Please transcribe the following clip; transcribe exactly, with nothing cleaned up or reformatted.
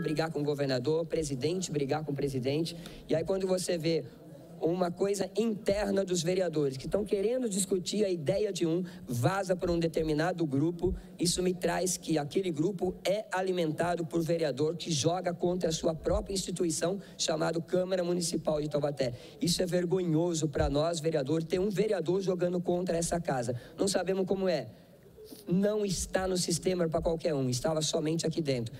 Brigar com o governador, presidente brigar com o presidente. E aí quando você vê uma coisa interna dos vereadores que estão querendo discutir a ideia de um, vaza para um determinado grupo, isso me traz que aquele grupo é alimentado por vereador que joga contra a sua própria instituição, chamado Câmara Municipal de Taubaté. Isso é vergonhoso para nós, vereador, ter um vereador jogando contra essa casa. Não sabemos como é. Não está no sistema para qualquer um, estava somente aqui dentro.